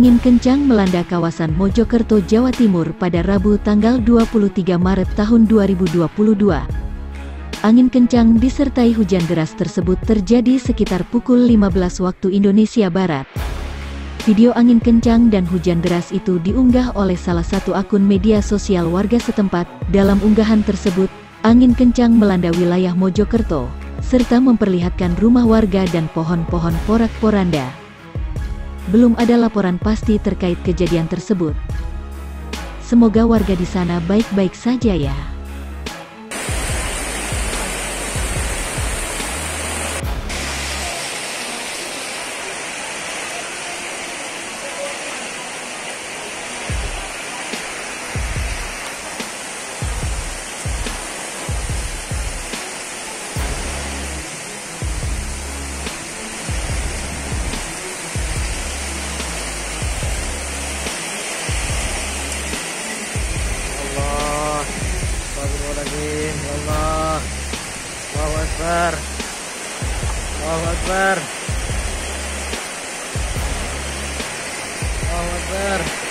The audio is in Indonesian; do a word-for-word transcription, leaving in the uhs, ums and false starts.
angin kencang melanda kawasan Mojokerto, Jawa Timur pada Rabu tanggal dua puluh tiga Maret tahun dua ribu dua puluh dua. Angin kencang disertai hujan deras tersebut terjadi sekitar pukul lima belas waktu Indonesia Barat. Video angin kencang dan hujan deras itu diunggah oleh salah satu akun media sosial warga setempat. Dalam unggahan tersebut, angin kencang melanda wilayah Mojokerto, serta memperlihatkan rumah warga dan pohon-pohon porak-poranda. Belum ada laporan pasti terkait kejadian tersebut. Semoga warga di sana baik-baik saja ya. Allah, Allahu Akbar, Allahu Akbar, Allahu Akbar.